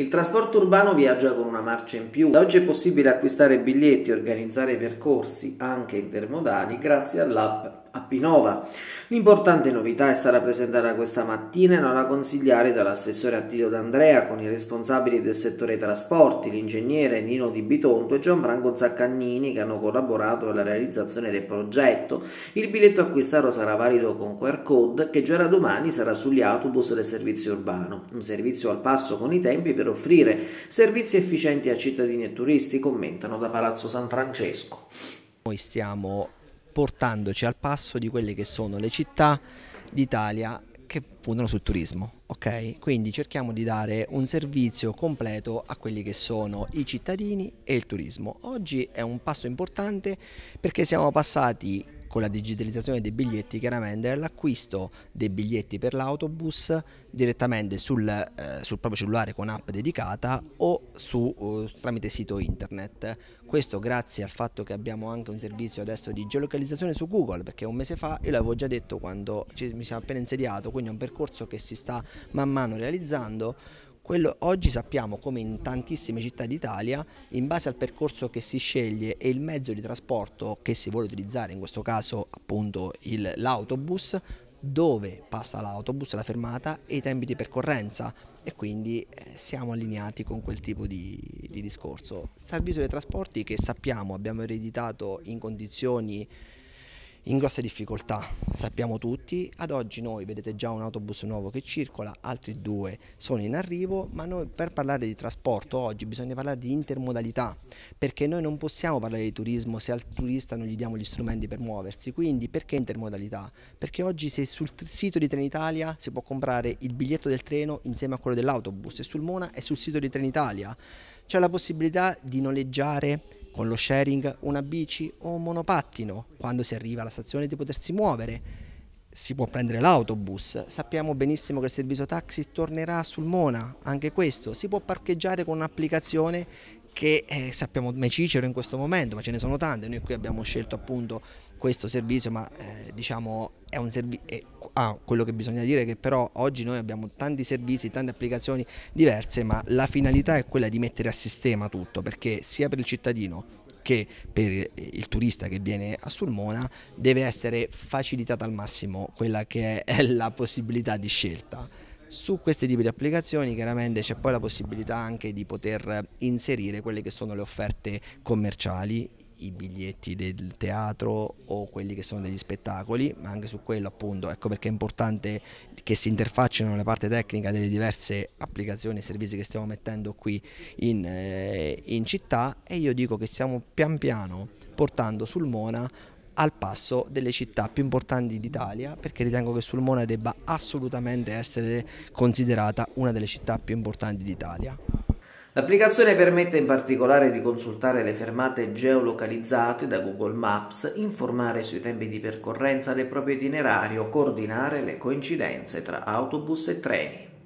Il trasporto urbano viaggia con una marcia in più. Da oggi è possibile acquistare biglietti e organizzare percorsi anche intermodali grazie all'app Appinova. L'importante novità è stata presentata questa mattina e non la consigliare dall'assessore Attilio D'Andrea con i responsabili del settore trasporti, l'ingegnere Nino Di Bitonto e Gianfranco Zaccannini, che hanno collaborato alla realizzazione del progetto. Il biglietto acquistato sarà valido con QR code che già da domani sarà sugli autobus del servizio urbano, un servizio al passo con i tempi per offrire servizi efficienti a cittadini e turisti, commentano da Palazzo San Francesco. Noi stiamo portandoci al passo di quelle che sono le città d'Italia che puntano sul turismo, ok? Quindi cerchiamo di dare un servizio completo a quelli che sono i cittadini e il turismo. Oggi è un passo importante perché siamo passati con la digitalizzazione dei biglietti, chiaramente all'acquisto dei biglietti per l'autobus direttamente sul proprio cellulare con app dedicata o tramite sito internet. Questo grazie al fatto che abbiamo anche un servizio adesso di geolocalizzazione su Google, perché un mese fa io l'avevo già detto quando mi sono appena insediato, quindi è un percorso che si sta man mano realizzando. Oggi sappiamo come in tantissime città d'Italia, in base al percorso che si sceglie e il mezzo di trasporto che si vuole utilizzare, in questo caso appunto l'autobus, dove passa l'autobus, la fermata e i tempi di percorrenza, e quindi siamo allineati con quel tipo di discorso. Servizio dei trasporti che sappiamo abbiamo ereditato in condizioni in grosse difficoltà, sappiamo tutti. Ad oggi noi vedete già un autobus nuovo che circola, altri due sono in arrivo, ma noi per parlare di trasporto oggi bisogna parlare di intermodalità, perché noi non possiamo parlare di turismo se al turista non gli diamo gli strumenti per muoversi. Quindi perché intermodalità? Perché oggi se sul sito di Trenitalia si può comprare il biglietto del treno insieme a quello dell'autobus, e Sulmona è sul sito di Trenitalia, c'è la possibilità di noleggiare con lo sharing una bici o un monopattino, quando si arriva alla stazione di potersi muovere, si può prendere l'autobus, sappiamo benissimo che il servizio taxi tornerà a Sulmona, anche questo, si può parcheggiare con un'applicazione che sappiamo me Cicero in questo momento, ma ce ne sono tante, noi qui abbiamo scelto appunto questo servizio, ma diciamo è un servizio. Quello che bisogna dire è che però oggi noi abbiamo tanti servizi, tante applicazioni diverse, ma la finalità è quella di mettere a sistema tutto, perché sia per il cittadino che per il turista che viene a Sulmona deve essere facilitata al massimo quella che è la possibilità di scelta. Su questi tipi di applicazioni chiaramente c'è poi la possibilità anche di poter inserire quelle che sono le offerte commerciali, i biglietti del teatro o quelli che sono degli spettacoli, ma anche su quello appunto, ecco perché è importante che si interfaccino la parte tecnica delle diverse applicazioni e servizi che stiamo mettendo qui in città, e io dico che stiamo pian piano portando Sulmona al passo delle città più importanti d'Italia, perché ritengo che Sulmona debba assolutamente essere considerata una delle città più importanti d'Italia. L'applicazione permette in particolare di consultare le fermate geolocalizzate da Google Maps, informare sui tempi di percorrenza del proprio itinerario, coordinare le coincidenze tra autobus e treni.